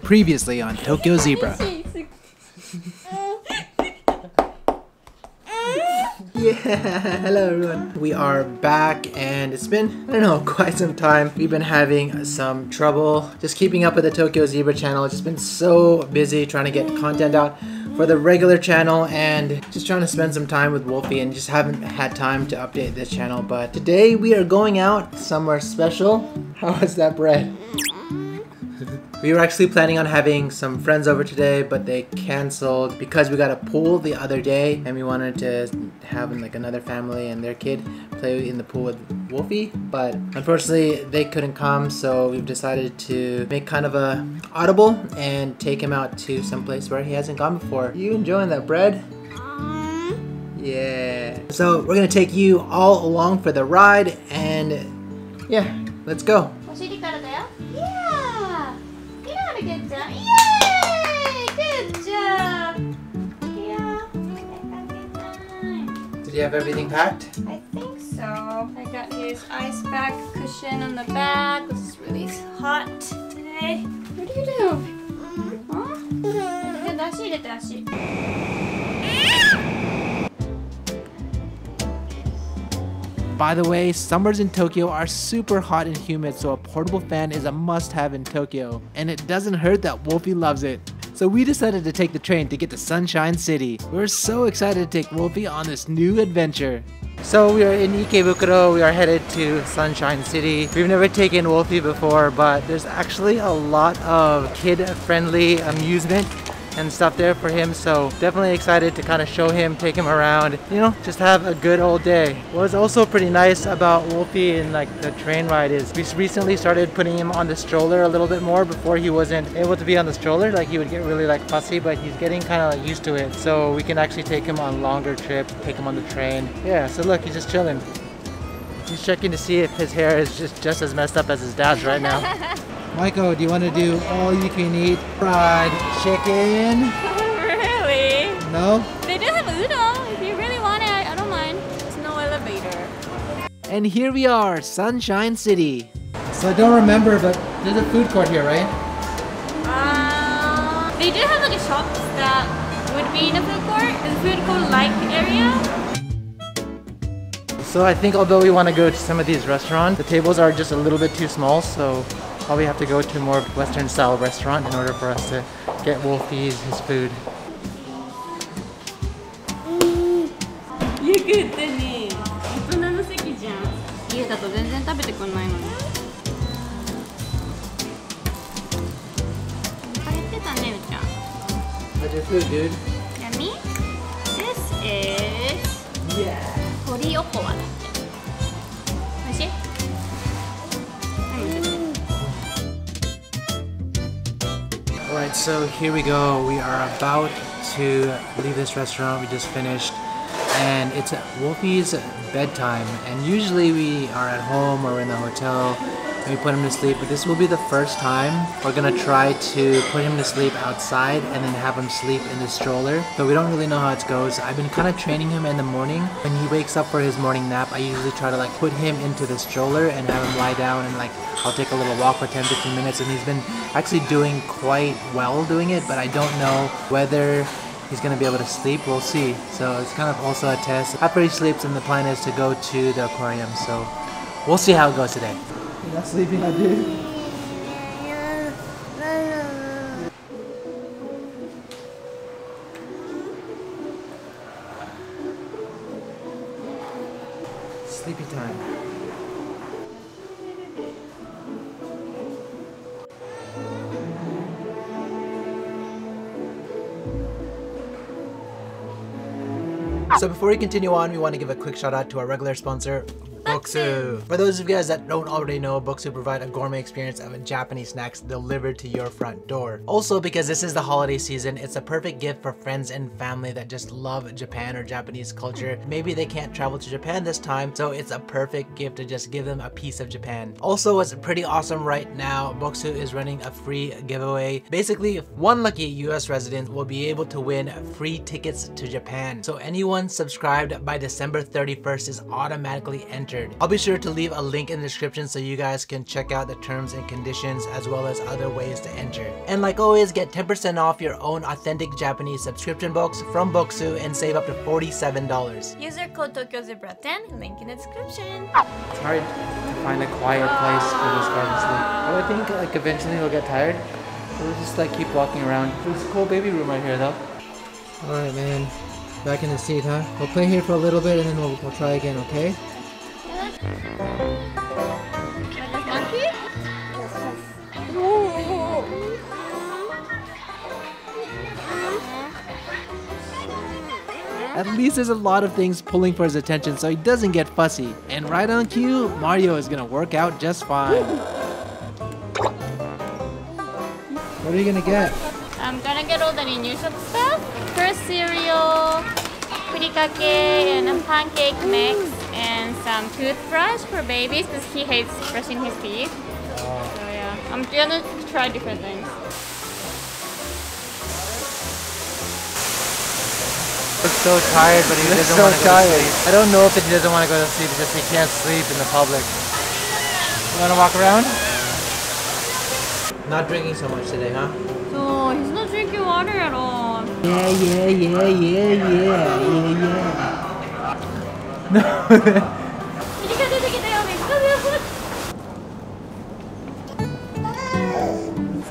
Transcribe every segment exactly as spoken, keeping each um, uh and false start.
Previously on Tokyo Zebra. Yeah, hello everyone. We are back and it's been, I don't know, quite some time. We've been having some trouble just keeping up with the Tokyo Zebra channel. It's just been so busy trying to get content out for the regular channel and just trying to spend some time with Wolfie and just haven't had time to update this channel. But today we are going out somewhere special. How is that bread? We were actually planning on having some friends over today, but they canceled because we got a pool the other day and we wanted to have like another family and their kid play in the pool with Wolfie, but unfortunately they couldn't come, so we've decided to make kind of a audible and take him out to some place where he hasn't gone before. You enjoying that bread? Yeah. So we're gonna take you all along for the ride and yeah, let's go. Good job. Yay! Good job! Yeah, I got good time. Did you have everything packed? I think so. I got his ice pack cushion on the back. This is really hot today. What do you do? Huh? Good dashi, good dashi. By the way, summers in Tokyo are super hot and humid, so a portable fan is a must-have in Tokyo. And it doesn't hurt that Wolfie loves it. So we decided to take the train to get to Sunshine City. We're so excited to take Wolfie on this new adventure. So we are in Ikebukuro, we are headed to Sunshine City. We've never taken Wolfie before, but there's actually a lot of kid-friendly amusement and stuff there for him, so definitely excited to kind of show him, take him around, you know, just have a good old day. What's also pretty nice about Wolfie and like the train ride is we recently started putting him on the stroller a little bit more. Before he wasn't able to be on the stroller, like he would get really like fussy, but he's getting kind of like used to it, so we can actually take him on longer trips, take him on the train. Yeah, so look, he's just chilling. He's checking to see if his hair is just, just as messed up as his dad's right now. Maiko, do you want to do all-you-can-eat fried chicken? Really? No? They do have udon. If you really want it, I don't mind. There's no elevator. And here we are, Sunshine City. So I don't remember, but there's a food court here, right? Uh, they do have like a shop that would be in a food court. It's a food court-like area. So I think although we want to go to some of these restaurants, the tables are just a little bit too small, so probably have to go to a more Western style restaurant in order for us to get Wolfie's his food. You good, Denny. How's your food, dude? Yummy. This is yeah. Alright, so here we go. We are about to leave this restaurant we just finished, and it's Wolfie's bedtime, and usually we are at home or in the hotel and we put him to sleep, but this will be the first time we're gonna try to put him to sleep outside and then have him sleep in the stroller. So we don't really know how it goes. I've been kind of training him in the morning. When he wakes up for his morning nap, I usually try to like put him into the stroller and have him lie down, and like I'll take a little walk for ten to fifteen minutes, and he's been actually doing quite well doing it, but I don't know whether he's gonna be able to sleep. We'll see. So it's kind of also a test. After he sleeps, and the plan is to go to the aquarium, so we'll see how it goes today. You're not sleeping, my dude? Sleepy time. So before we continue on, we want to give a quick shout out to our regular sponsor, Bokksu. For those of you guys that don't already know, Bokksu provide a gourmet experience of Japanese snacks delivered to your front door. Also, because this is the holiday season, it's a perfect gift for friends and family that just love Japan or Japanese culture. Maybe they can't travel to Japan this time, so it's a perfect gift to just give them a piece of Japan. Also, what's pretty awesome right now, Bokksu is running a free giveaway. Basically, one lucky U S resident will be able to win free tickets to Japan. So anyone subscribed by December thirty-first is automatically entered. required. I'll be sure to leave a link in the description so you guys can check out the terms and conditions as well as other ways to enter. And like always, get ten percent off your own authentic Japanese subscription box from Bokksu and save up to forty-seven dollars. User code Tokyo Zebra ten, link in the description. It's hard to find a quiet place for this guy to sleep. But I think like eventually he'll get tired. So we'll just like keep walking around. There's a cool baby room right here though. Alright man, back in the seat, huh? We'll play here for a little bit and then we'll, we'll try again, okay? At least there's a lot of things pulling for his attention so he doesn't get fussy. And right on cue, Mario is gonna work out just fine. What are you gonna get? I'm gonna get all the new shop stuff. First cereal, furikake, and a pancake mix, and some toothbrush for babies because he hates brushing his teeth. So yeah, I'm gonna try different things. He's so tired, but he He's doesn't so want to go tired. to sleep. I don't know if he doesn't want to go to sleep, it's just he can't sleep in the public. You want to walk around? Not drinking so much today, huh? No, he's not drinking water at all. Yeah, yeah, yeah, yeah, yeah, yeah, yeah. No. Let's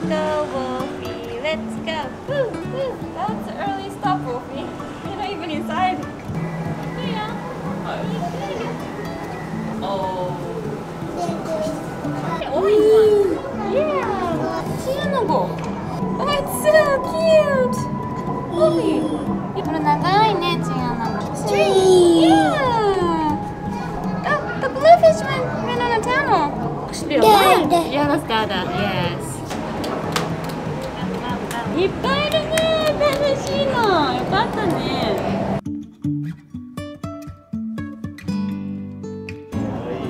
go, Wolfie. Let's go. Woo, woo. That's an early stop, Wolfie. You're not even inside. Yeah. Oh. Orange one. Yeah. Oh, it's so cute! Wolfie! Yeah! Oh, the bluefish went, went on a tunnel! Actually, a dad. Yeah, that's Dada, yes. Wow. Dada.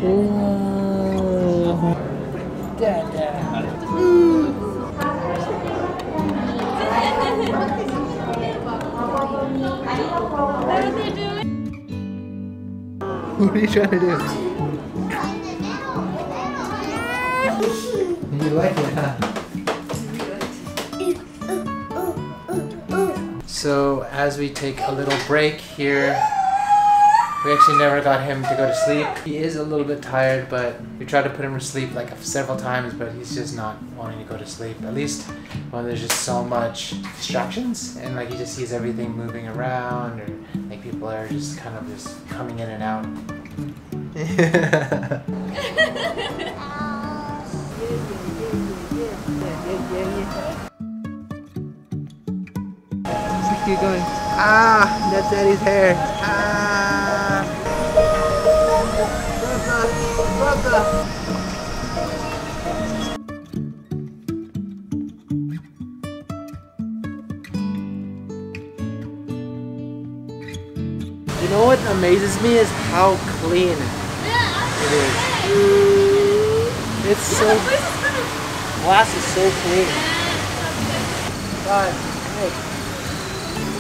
Mm. What are you trying to do? You like it, huh? So, as we take a little break here, we actually never got him to go to sleep. He is a little bit tired, but we tried to put him to sleep like several times, but he's just not wanting to go to sleep. At least when there's just so much distractions and like he just sees everything moving around or like people are just kind of just coming in and out. Just keep going. Ah, that's Daddy's hair. Ah. You know what amazes me is how clean it is. It's so glass is so clean. Five, six,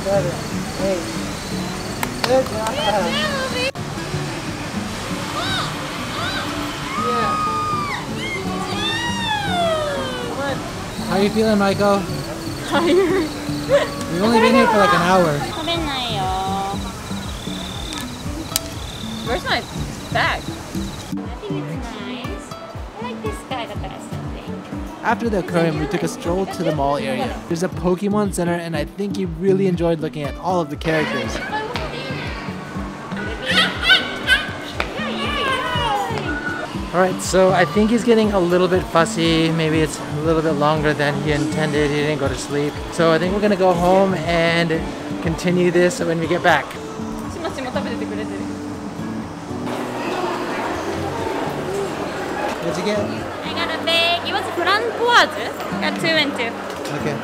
seven, eight. Good job. How are you feeling, Maiko? Tired. We've only been here for like an hour. Where's my bag? I think it's nice. I like this guy the best, I think. After the aquarium, we took a stroll to the mall area. There's a Pokémon Center, and I think you really enjoyed looking at all of the characters. Alright, so I think he's getting a little bit fussy. Maybe it's a little bit longer than he intended. He didn't go to sleep. So I think we're gonna go home and continue this when we get back. What'd you get? I got a bag. It was grand poise. I got two and two. Okay.